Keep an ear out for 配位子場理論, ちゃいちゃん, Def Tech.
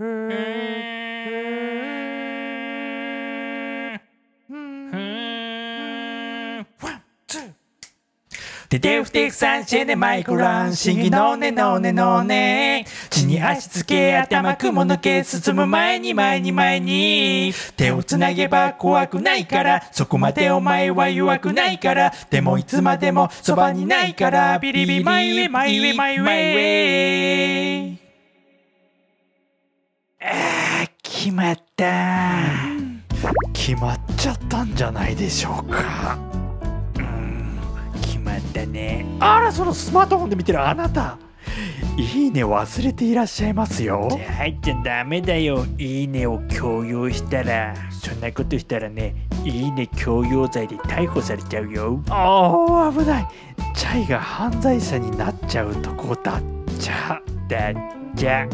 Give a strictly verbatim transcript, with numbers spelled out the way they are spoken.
ふデデフテクサンシェでマイクランシンギノーネノーネノーネ地に足つけ頭雲の毛進む前に前に前に手をつなげば怖くないからそこまでお前は弱くないからでもいつまでもそばにないからビリビリマイウェイマイウェイマイウェイあー決まった決まっちゃったんじゃないでしょうか。あらそのスマートフォンで見てるあなたいいね忘れていらっしゃいますよ。入っちゃダメだよいいねを強要したらそんなことしたらねいいね強要罪で逮捕されちゃうよ。ああ危ないチャイが犯罪者になっちゃうとこだっちゃだっちゃ。